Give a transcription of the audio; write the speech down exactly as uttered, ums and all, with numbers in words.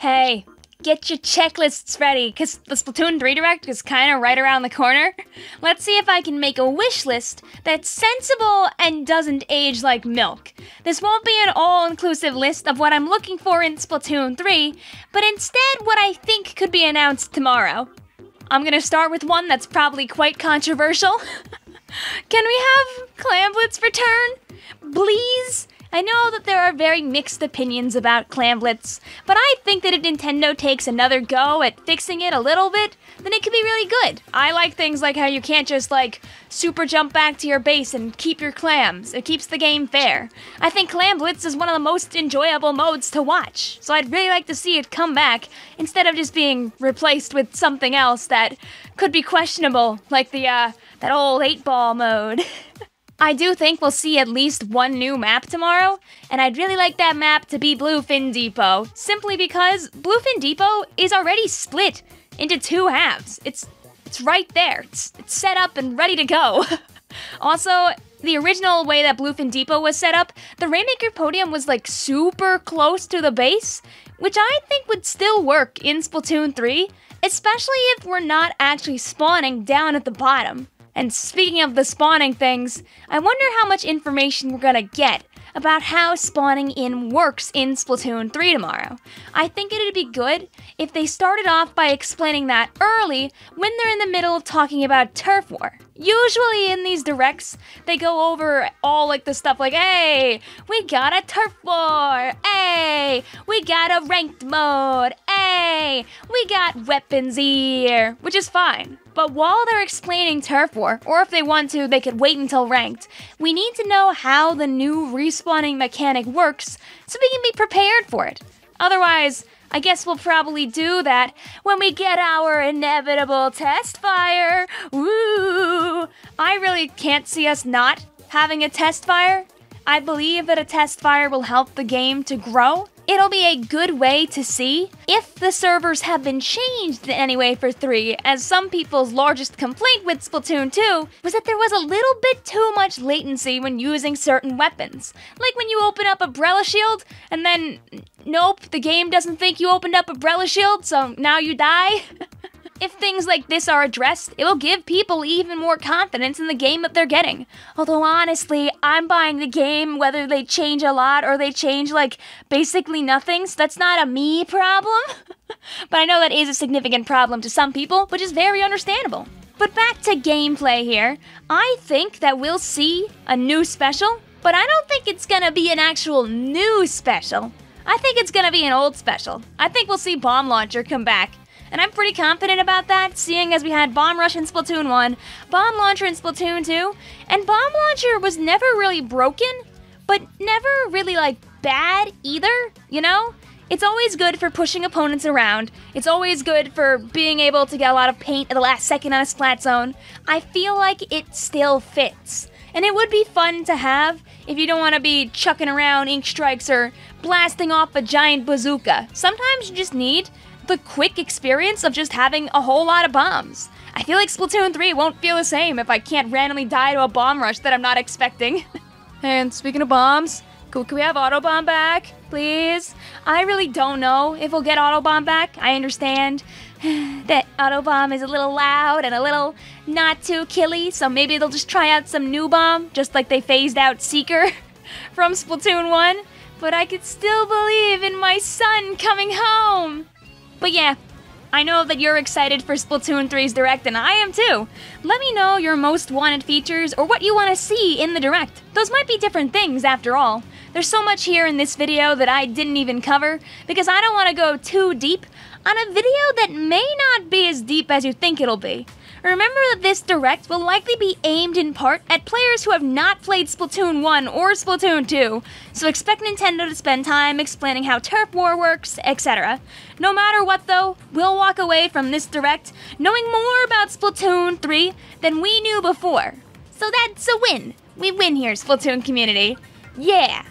Hey, get your checklists ready, because the Splatoon three Direct is kind of right around the corner. Let's see if I can make a wish list that's sensible and doesn't age like milk. This won't be an all-inclusive list of what I'm looking for in Splatoon three, but instead what I think could be announced tomorrow. I'm gonna start with one that's probably quite controversial. Can we have Clam Blitz return, please? I know that there are very mixed opinions about Clam Blitz, but I think that if Nintendo takes another go at fixing it a little bit, then it could be really good. I like things like how you can't just, like, super jump back to your base and keep your clams. It keeps the game fair. I think Clam Blitz is one of the most enjoyable modes to watch, so I'd really like to see it come back instead of just being replaced with something else that could be questionable, like the, uh, that old eight ball mode. I do think we'll see at least one new map tomorrow, and I'd really like that map to be Bluefin Depot, simply because Bluefin Depot is already split into two halves. It's it's right there. It's, it's set up and ready to go. Also, the original way that Bluefin Depot was set up, the Rainmaker podium was like super close to the base, which I think would still work in Splatoon three, especially if we're not actually spawning down at the bottom. And speaking of the spawning things, I wonder how much information we're gonna get about how spawning in works in Splatoon three tomorrow. I think it'd be good if they started off by explaining that early when they're in the middle of talking about turf war. Usually in these directs, they go over all like the stuff like, hey, we got a turf war, hey, we got a ranked mode, hey, we got weapons here, which is fine. But while they're explaining turf war, or if they want to, they could wait until ranked, we need to know how the new respawning mechanic works so we can be prepared for it. Otherwise, I guess we'll probably do that when we get our inevitable test fire. Woo! I really can't see us not having a test fire. I believe that a test fire will help the game to grow. It'll be a good way to see if the servers have been changed in any way for three, as some people's largest complaint with Splatoon two was that there was a little bit too much latency when using certain weapons. Like when you open up a Brella Shield, and then, nope, the game doesn't think you opened up a Brella Shield, so now you die. If things like this are addressed, it will give people even more confidence in the game that they're getting. Although honestly, I'm buying the game whether they change a lot or they change like basically nothing, so that's not a me problem. But I know that is a significant problem to some people, which is very understandable. But back to gameplay here. I think that we'll see a new special, but I don't think it's gonna be an actual new special. I think it's gonna be an old special. I think we'll see Bomb Launcher come back. And I'm pretty confident about that, seeing as we had Bomb Rush in Splatoon one, Bomb Launcher in Splatoon two, and Bomb Launcher was never really broken, but never really, like, bad either, you know? It's always good for pushing opponents around. It's always good for being able to get a lot of paint at the last second on a splat zone. I feel like it still fits. And it would be fun to have if you don't want to be chucking around ink strikes or blasting off a giant bazooka. Sometimes you just need the quick experience of just having a whole lot of bombs. I feel like Splatoon three won't feel the same if I can't randomly die to a bomb rush that I'm not expecting. And speaking of bombs, can we have Autobomb back, please? I really don't know if we'll get Autobomb back. I understand that Autobomb is a little loud and a little not too killy, so maybe they'll just try out some new bomb, just like they phased out Seeker from Splatoon one. But I could still believe in my son coming home. But yeah, I know that you're excited for Splatoon three's Direct, and I am too. Let me know your most wanted features or what you want to see in the Direct. Those might be different things after all. There's so much here in this video that I didn't even cover because I don't want to go too deep on a video that may not be as deep as you think it'll be. Remember that this Direct will likely be aimed in part at players who have not played Splatoon one or Splatoon two, so expect Nintendo to spend time explaining how turf war works, et cetera. No matter what though, we'll walk away from this Direct knowing more about Splatoon three than we knew before. So that's a win! We win here, Splatoon community. Yeah!